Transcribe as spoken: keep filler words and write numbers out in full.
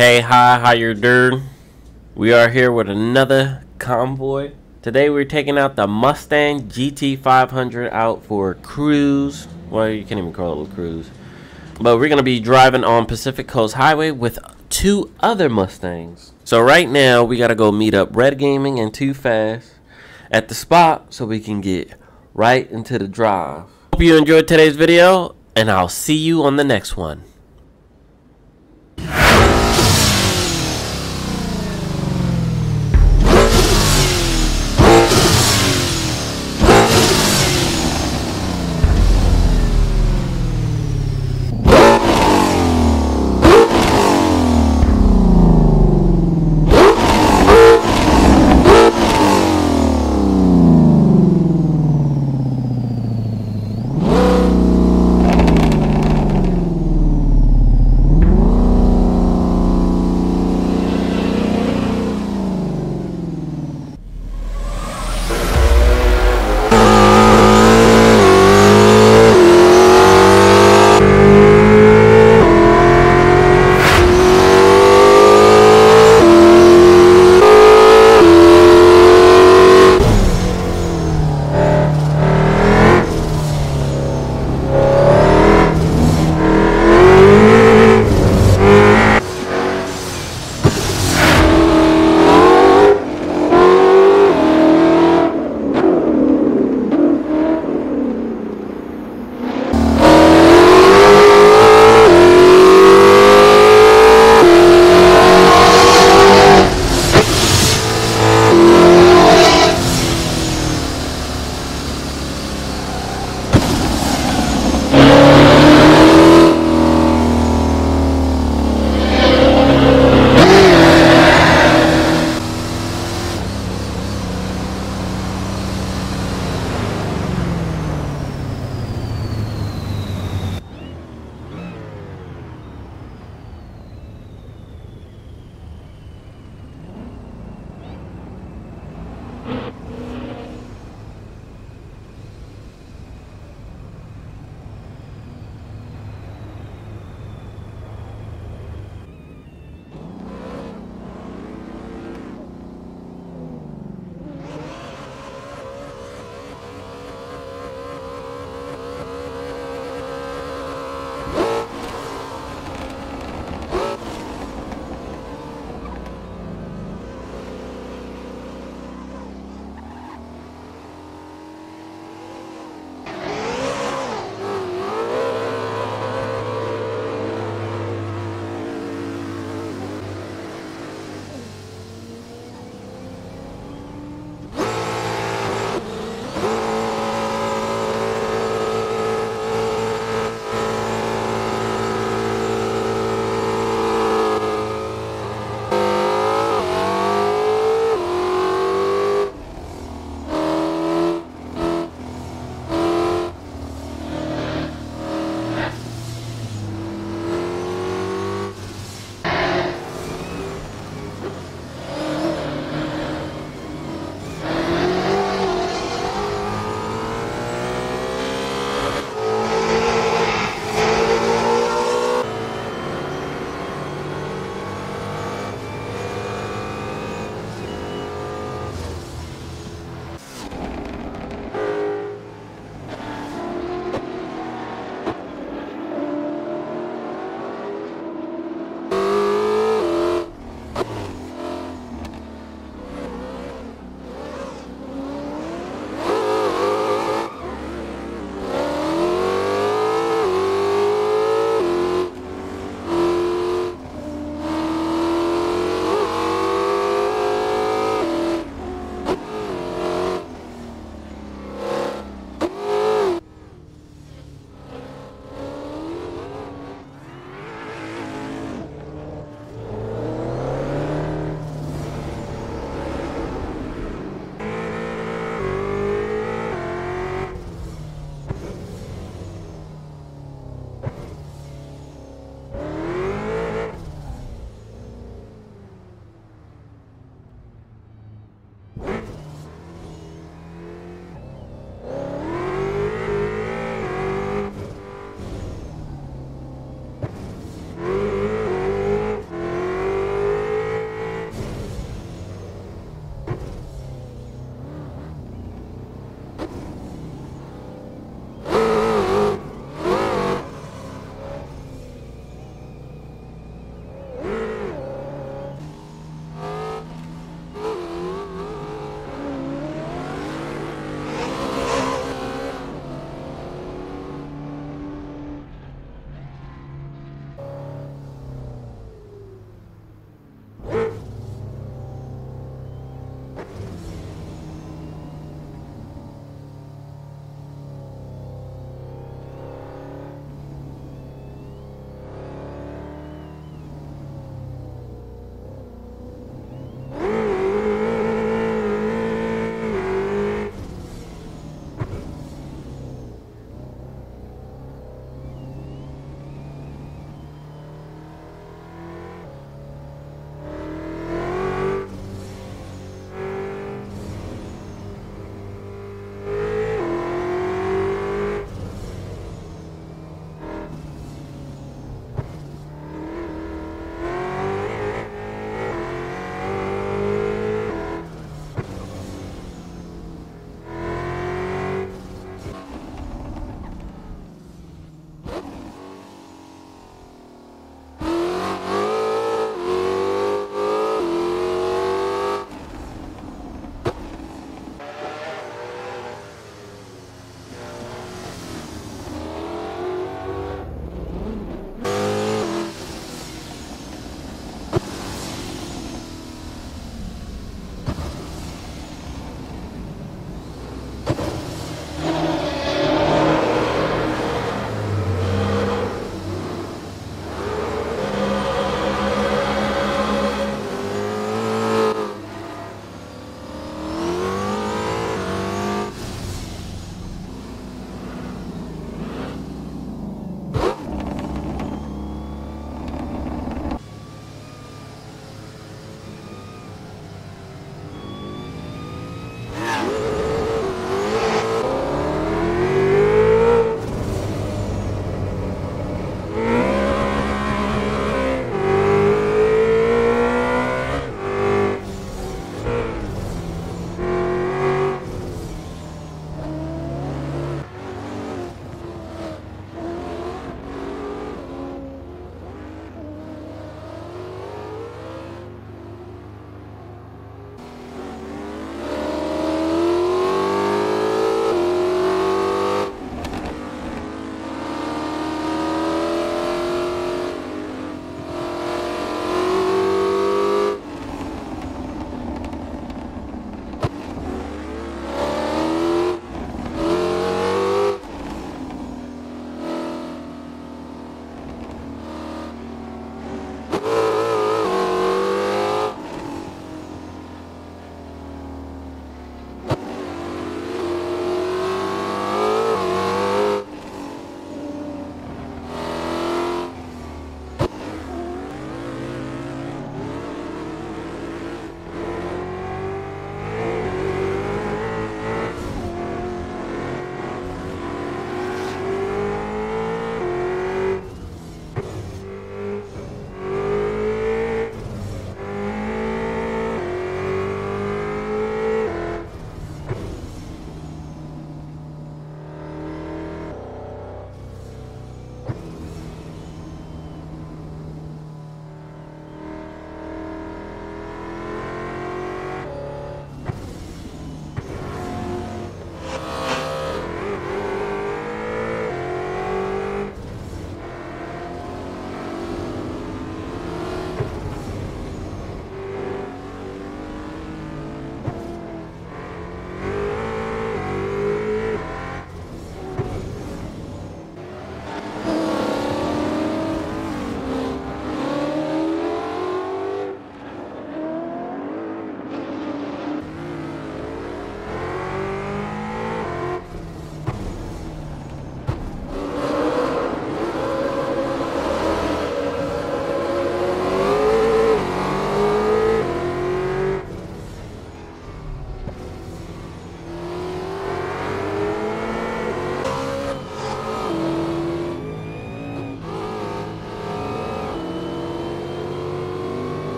Hey, hi, how you doing? We are here with another convoy. Today we're taking out the Mustang G T five hundred out for a cruise. Well, you can't even call it a cruise. But we're going to be driving on Pacific Coast Highway with two other Mustangs. So right now we got to go meet up Red Gaming and Too Fast at the spot so we can get right into the drive. Hope you enjoyed today's video, and I'll see you on the next one.